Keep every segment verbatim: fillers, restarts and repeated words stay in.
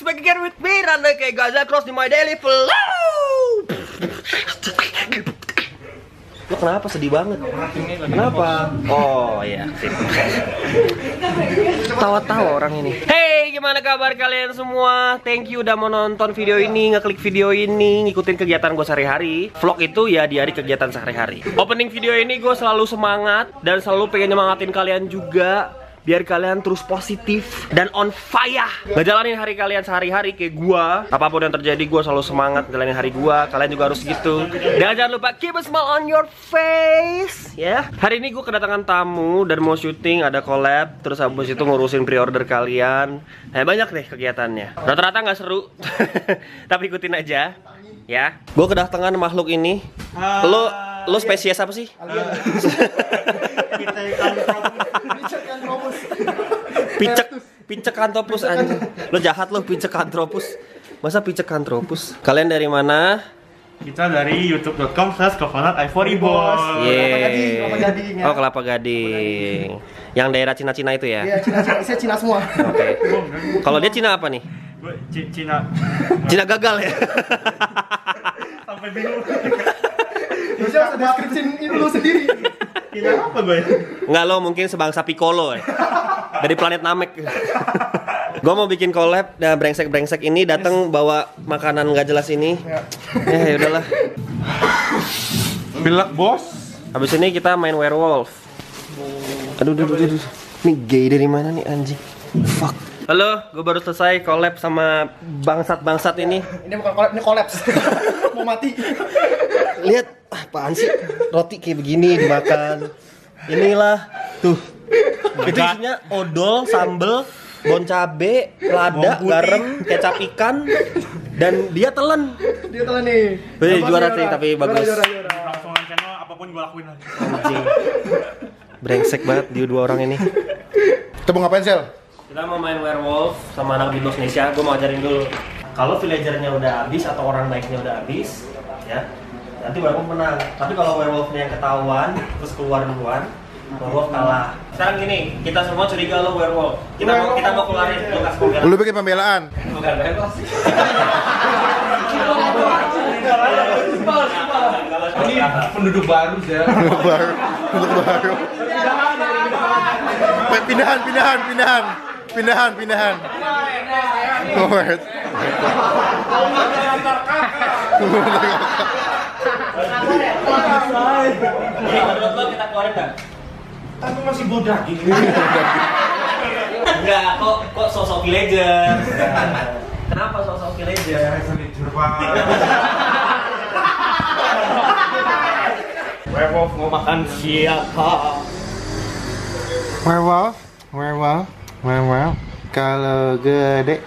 Next, back again with me, Rando kayak Gazelle Cross di My Daily Vlog. Lo kenapa sedih banget? Kenapa? Oh iya. Tawa-tawa orang ini. Hey, gimana kabar kalian semua? Thank you udah mau nonton video ini, ngeklik video ini, ngikutin kegiatan gue sehari-hari. Vlog itu ya di hari kegiatan sehari-hari. Opening video ini gue selalu semangat dan selalu pengen nyemangatin kalian juga. Biar kalian terus positif dan on fire. Ngejalanin hari kalian sehari-hari kayak gua. Apapun yang terjadi, gua selalu semangat ngejalanin hari gua. Kalian juga harus gitu. Dan jangan lupa keep a smile on your face, ya. Yeah. Hari ini gua kedatangan tamu dan mau syuting, ada collab. Terus habis itu ngurusin pre-order kalian. Eh, banyak deh kegiatannya. Rata-rata nggak seru, tapi ikutin aja, ya. Gua kedatangan makhluk ini. Lo, lo spesies apa sih? Picek, picek antropus anjing. Lo jahat lo, picek antropus. Masa picek antropus? Kalian dari mana? Kita dari youtube dot com slash coconut ivory boss. Yeay. Oh, Kelapa Gading. Yang daerah Cina-Cina itu ya? Iya, Cina-Cina. Saya Cina semua. Oke. Kalau dia Cina apa nih? Cina Cina gagal ya? Sampai bingung. Bisa deskripsiin lu sendiri. Cina apa gue? Enggak, lo mungkin sebangsa Piccolo ya? Dari planet Namek. Gue mau bikin collab dan brengsek-brengsek ini datang bawa makanan gak jelas ini. Ya, eh, ya udahlah. Bilak bos. Habis ini kita main werewolf. Aduh, aduh, aduh, aduh. Ini gay dari mana nih anjing? Fuck. Halo, gue baru selesai collab sama bangsat-bangsat ini. Ini bukan collab, ini kolaps. Mau mati. Lihat, ah, apaan sih? Roti kayak begini dimakan. Inilah tuh. Itu isinya odol, sambel, bon cabe, lada, garam, kecap ikan, dan dia telan. Dia telan nih. Wih, juara sih, tapi bagus. Juara, juara. Langsung channel apapun gue lakuin lagi. Anjing. Brengsek banget dia dua orang ini. Kita mau ngapain, Sel? Kita mau main werewolf sama anak Beatbox Indonesia. Gue mau ajarin dulu. Kalau villagernya udah habis atau orang baiknya udah habis, ya, nanti werewolf menang. Tapi kalau werewolfnya yang ketahuan terus keluar duluan, werewolf kalah. Sekarang gini, kita semua curiga lo werewolf. Kita mau kita mau keluarin bekas pembelaan. Lu bikin pembelaan. Bukan werewolf. Ini penduduk baru ya. Penduduk baru. Penduduk baru. Pindahan, pindahan, pindahan. Pindahan, pindahan. Alright. Ini kita keluarin dah. Tapi masih bodoh gitu. Enggak, kok kok sosok villager. Kenapa sosok villager? Villager banget. Werewolf mau makan siapa? Werewolf, werewolf, werewolf. Kalau gede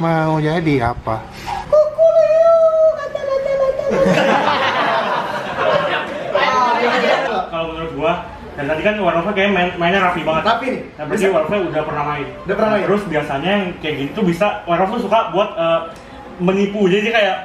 mau jadi apa? Kukuleo, kata-kata. Kalau menurut gua, dan tadi kan werewolf-nya kayak main, mainnya rapi banget. Tapi nih, tapi dia werewolf-nya udah pernah main. Udah pernah main. Terus biasanya yang kayak gini tuh bisa werewolf tuh suka buat uh, menipu. Jadi kayak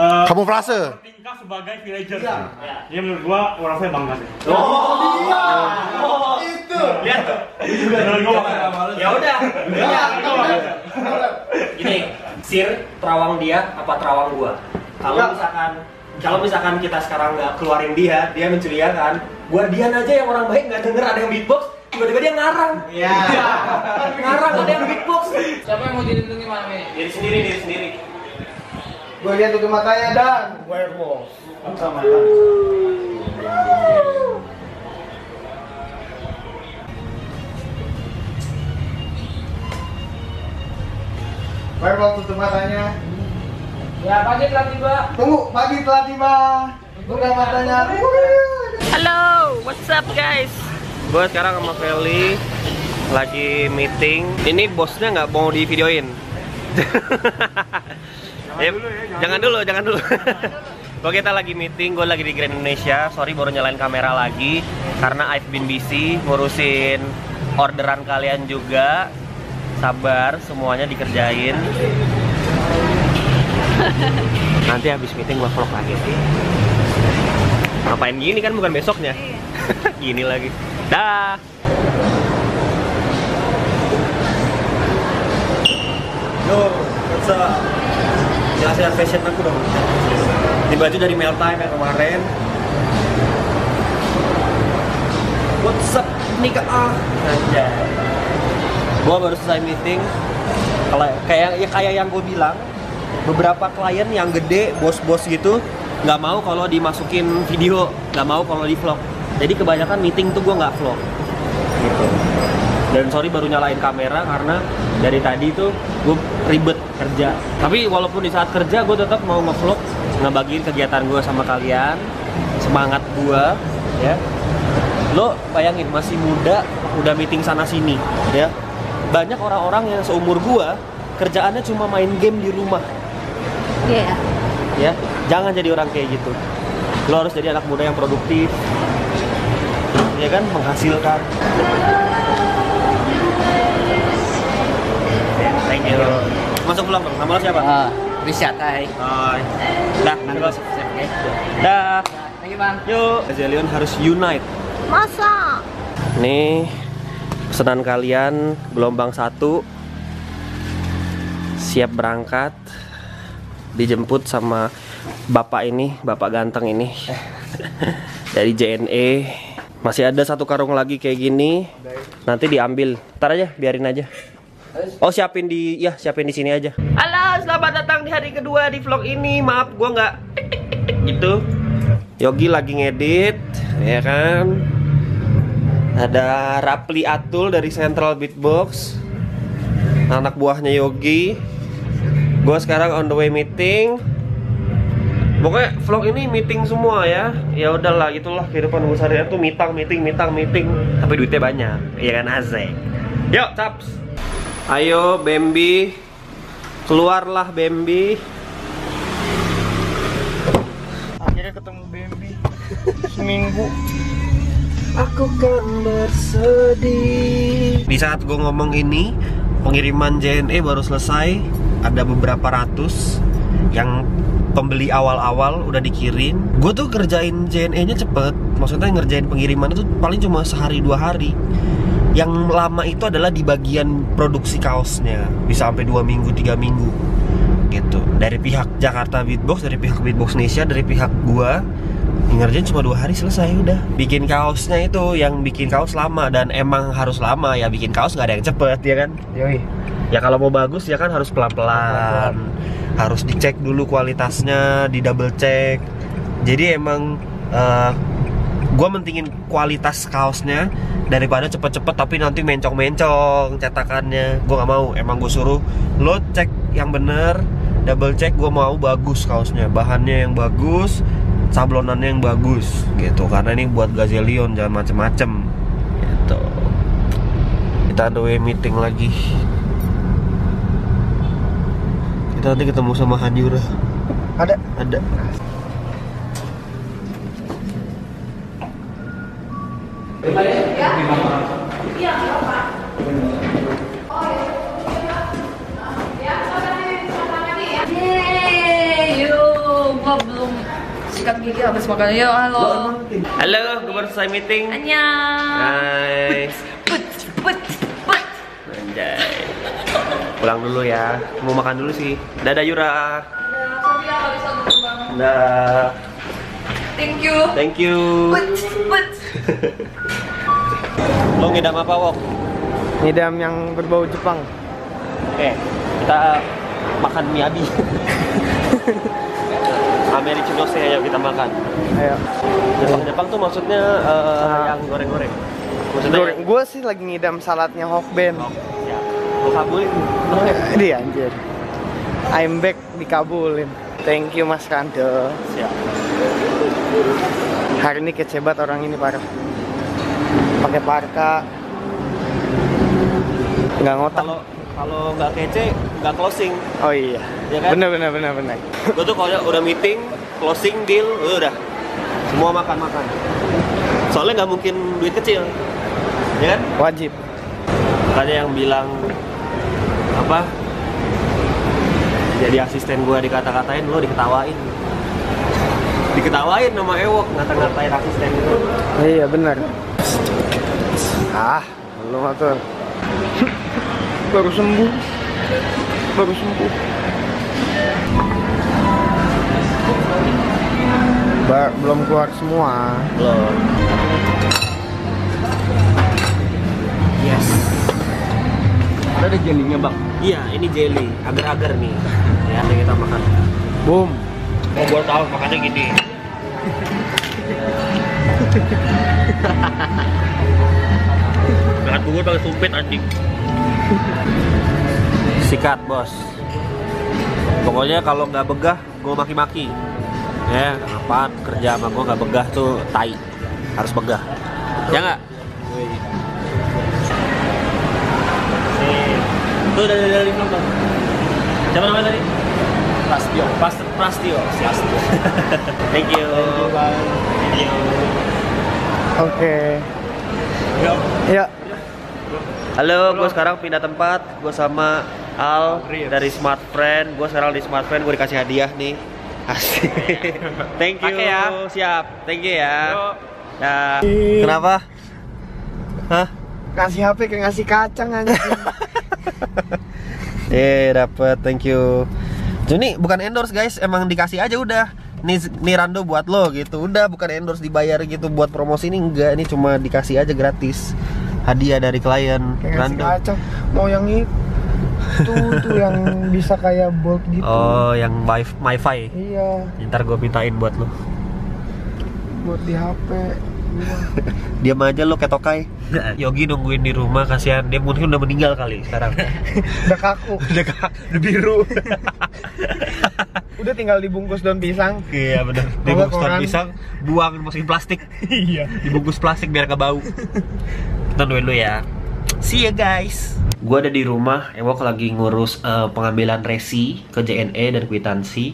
uh, kamu frase tingkah sebagai villager. Iya. Jadi menurut gua werewolf-nya bangga deh. Oh, oh, iya. Oh, itu. Lihat tuh. Menurut gua ya udah. Ya, ini sir terawang dia apa terawang gua? Kalau misalkan kalau misalkan kita sekarang nggak keluarin dia, dia mencurigakan. Guardian aja yang orang baik nggak denger ada yang beatbox, tiba-tiba dia ngarang. Iya. Ngarang ada yang beatbox. Siapa yang mau dilindungi malam ini? Diri sendiri, diri sendiri. Guardian tutup matanya dan werewolf. Buka mata. Werewolf tutup matanya. Ya, pagi telah tiba. Tunggu, pagi telah tiba. Buka matanya. Halo, what's up guys? Gue sekarang sama Felly lagi meeting. Ini bosnya nggak mau di videoin. Jangan, ya, dulu ya, jangan, jangan dulu, dulu, jangan dulu. Gue kita lagi meeting, gue lagi di Grand Indonesia. Sorry baru nyalain kamera lagi karena I've been busy ngurusin orderan kalian juga. Sabar, semuanya dikerjain. Nanti habis meeting gua vlog lagi sih. Ngapain gini kan bukan besoknya. Gini lagi. Dah. Yo, what's bisa nyelesain fashion aku dong. Ini baju dari Mail Time yang kemarin. What's up, Nika? Ah, aja. Gua baru selesai meeting. Kayak ya kayak yang gue bilang, beberapa klien yang gede, bos-bos gitu, nggak mau kalau dimasukin video, nggak mau kalau di vlog. Jadi kebanyakan meeting tuh gue nggak vlog. Gitu. Dan sorry baru nyalain kamera karena dari tadi tuh gue ribet kerja. Tapi walaupun di saat kerja gue tetap mau nge-vlog, ngebagiin kegiatan gue sama kalian, semangat gue, ya. Lo bayangin masih muda, udah meeting sana sini, ya. Banyak orang-orang yang seumur gua kerjaannya cuma main game di rumah. Iya. Yeah. Ya, jangan jadi orang kayak gitu. Lo harus jadi anak muda yang produktif, ya kan, menghasilkan. Thank you. Masuk pulang bang. Nama lo siapa? Uh, Richard. Hai. Hai. Dah. Terus. Dah. Thank you bang. Yuk. Gazelion harus unite. Masa? Nih. Pesanan kalian gelombang satu siap berangkat, dijemput sama bapak ini, bapak ganteng ini dari J N E. Masih ada satu karung lagi kayak gini, nanti diambil. Ntar aja, biarin aja. Oh siapin di, ya siapin di sini aja. Halo, selamat datang di hari kedua di vlog ini. Maaf, gua nggak gitu. Yogi lagi ngedit, ya kan? Ada Rapli Atul dari Central Beatbox, anak buahnya Yogi. Gue sekarang on the way meeting. Pokoknya vlog ini meeting semua ya. Ya udahlah, itulah kehidupan gue sehari-hari tuh meeting, meeting, meeting, meeting. Tapi duitnya banyak, iya kan asik. Yuk, caps. Ayo Bambi, keluarlah Bambi. Akhirnya ketemu Bambi seminggu. Aku kan bersedih. Di saat gue ngomong ini, pengiriman J N E baru selesai. Ada beberapa ratus yang pembeli awal-awal udah dikirim. Gue tuh kerjain J N E-nya cepet. Maksudnya ngerjain pengiriman itu paling cuma sehari dua hari. Yang lama itu adalah di bagian produksi kaosnya. Bisa sampai dua minggu, tiga minggu gitu. Dari pihak Jakarta Beatbox, dari pihak Beatbox Indonesia, dari pihak gue ngerjain cuma dua hari selesai udah. Bikin kaosnya itu yang bikin kaos lama, dan emang harus lama ya, bikin kaos nggak ada yang cepet ya kan. Yoi. Ya kalau mau bagus ya kan harus pelan-pelan, harus dicek dulu kualitasnya, di double check. Jadi emang uh, gue mentingin kualitas kaosnya daripada cepet-cepet tapi nanti mencong-mencong cetakannya. Gue nggak mau, emang gue suruh lo cek yang bener, double check. Gue mau bagus kaosnya, bahannya yang bagus, sablonannya yang bagus gitu, karena ini buat Gazelion, jangan macem-macem gitu. Kita on the way meeting lagi. Kita nanti ketemu sama Hadi udah. Ada? Ada. Iya, Pak. Oh ya. Ya, Yeay, yo, gua belum sikat gigi habis makan. Yo, halo. Halo, gue baru selesai meeting. Annyeong. Hai. Put, put, put. Anjay. Pulang dulu ya. Mau makan dulu sih. Dadah Yura. Dadah, habis aku kembang. Dadah. Thank you. Thank you. Put, put. Lo ngidam apa, Wok? Ngidam yang berbau Jepang. Oke, kita makan Miyabi. Americano sih, ayo kita makan. Ayo. Jepang-Jepang tuh maksudnya uh, nah, yang goreng-goreng. Goreng. Gue sih lagi ngidam saladnya Hokben. Oh, ya. Lo kabulin. Dia anjir. I'm back dikabulin. Thank you Mas Rando. Siap. Hari ini kecebat orang ini parah. Pakai parka. Nggak ngotak. Kalau kalau nggak kece, nggak closing. Oh iya, ya kan? Bener bener bener bener. Gue tuh kalau udah meeting, closing deal, udah semua makan makan. Soalnya nggak mungkin duit kecil, ya kan? Wajib. Makanya yang bilang apa? Jadi asisten gue dikata-katain, lo diketawain, diketawain sama Ewok, ngata-ngatain asisten gue. Iya bener. Ah, belum atur. Baru sembuh, baru sembuh. Ba belum keluar semua. Belum. Yes. Ada jelinya, Bang? Iya, ini jeli, agar-agar nih. Ya, kita makan. Boom. Mau gua tahu makannya gini. Makan bubur pakai sumpit anjing. Sikat, Bos. Pokoknya kalau nggak begah, gua maki-maki. Ya, apaan kerja sama gua nggak begah tuh tai. Harus begah. Ya nggak? Tuh dari dari nonton. Siapa namanya tadi? Prastio. Prastio. Prastio. Prastio. Thank you. Thank you. Oke. Okay. Yuk. Yuk. Halo, gue sekarang pindah tempat. Gue sama Al dari Smartfren. Gue sekarang di Smartfren. Gue dikasih hadiah nih. Asik. Thank you. Oke ya. Siap. Thank you ya. Nah, kenapa? Hah? Kasih H P kayak ngasih kacang anjing. Eh, dapat. Thank you. Ini bukan endorse guys, emang dikasih aja udah. Nih, nih Rando buat lo gitu. Udah bukan endorse dibayar gitu buat promosi ini enggak, ini cuma dikasih aja gratis. Hadiah dari klien. Kayak Rando. Kacang. Mau yang itu tuh yang bisa kayak bolt gitu. Oh, yang MiFi. Iya. Ntar gue mintain buat lo. Buat di H P. Diam aja lo ketokai. Yogi nungguin di rumah, kasihan. Dia mungkin udah meninggal kali sekarang. Udah kaku, udah kaku, udah biru. Udah tinggal dibungkus daun pisang. Iya bener, dibungkus daun pisang, buang masukin plastik. Iya. Dibungkus plastik biar gak bau. Kita nungguin dulu ya. See ya guys. Gue ada di rumah, Ewok lagi ngurus uh, pengambilan resi ke J N E dan kwitansi.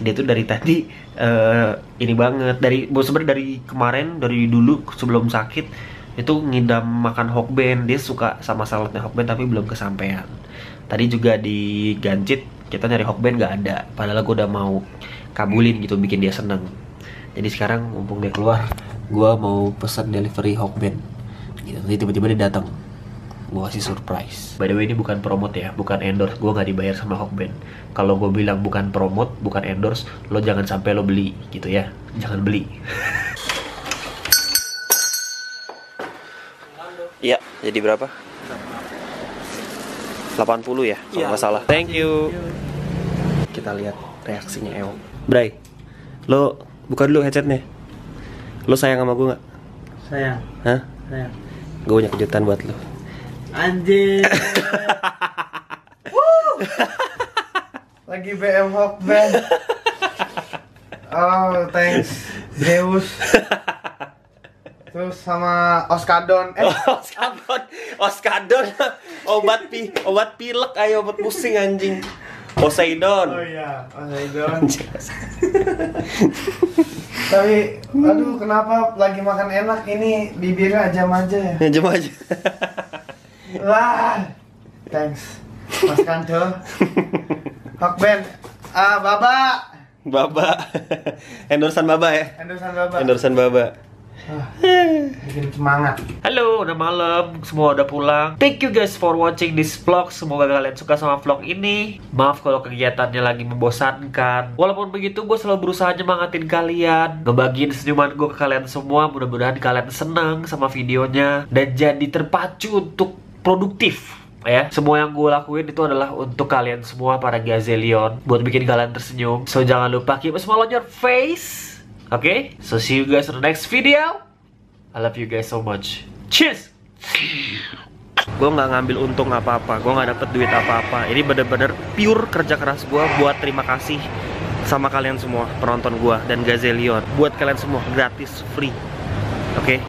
Dia tuh dari tadi uh, ini banget dari sebenarnya dari kemarin dari dulu sebelum sakit itu ngidam makan Hokben. Dia suka sama saladnya Hokben tapi belum kesampaian. Tadi juga di Gancit kita nyari Hokben nggak ada. Padahal gue udah mau kabulin gitu bikin dia seneng. Jadi sekarang mumpung dia keluar, gue mau pesan delivery Hokben. Gitu. Jadi tiba-tiba dia datang. Gue kasih surprise. By the way ini bukan promote ya, bukan endorse. Gue nggak dibayar sama Hokben. Kalau gue bilang bukan promote, bukan endorse, lo jangan sampai lo beli gitu ya. Jangan beli. Iya, jadi berapa? delapan puluh ya, kalau nggak salah. Thank you. Kita lihat reaksinya Ewok. Bray, lo buka dulu headsetnya. Lo sayang sama gue nggak? Sayang. Hah? Sayang. Gue punya kejutan buat lo. Anjir. Lagi B M Hokben. Oh, thanks Zeus. Terus sama Oskadon. Eh, Oskadon. Oskadon obat pi obat pilek, ayo obat pusing anjing. Poseidon. Oh iya, Poseidon. Tapi aduh kenapa lagi makan enak ini bibirnya ajam aja ya? Ajam aja. Wah, thanks Mas Kando. Hokben, ah Baba. Baba. Endorsan Baba ya? Endorsan Baba. Endorsan Baba. Ah, bikin semangat. Halo, udah malam, semua udah pulang. Thank you guys for watching this vlog. Semoga kalian suka sama vlog ini. Maaf kalau kegiatannya lagi membosankan. Walaupun begitu, gue selalu berusaha nyemangatin kalian, ngebagiin senyuman gue ke kalian semua. Mudah-mudahan kalian senang sama videonya dan jadi terpacu untuk produktif. Ya, semua yang gue lakuin itu adalah untuk kalian semua para Gazelion, buat bikin kalian tersenyum. So jangan lupa keep a smile on your face. Okay? So see you guys in the next video. I love you guys so much. Cheers! Gue gak ngambil untung apa-apa. Gue gak dapet duit apa-apa. Ini bener-bener pure kerja keras gue buat terima kasih sama kalian semua penonton gue dan Gazelion. Buat kalian semua gratis, free. Oke? Okay?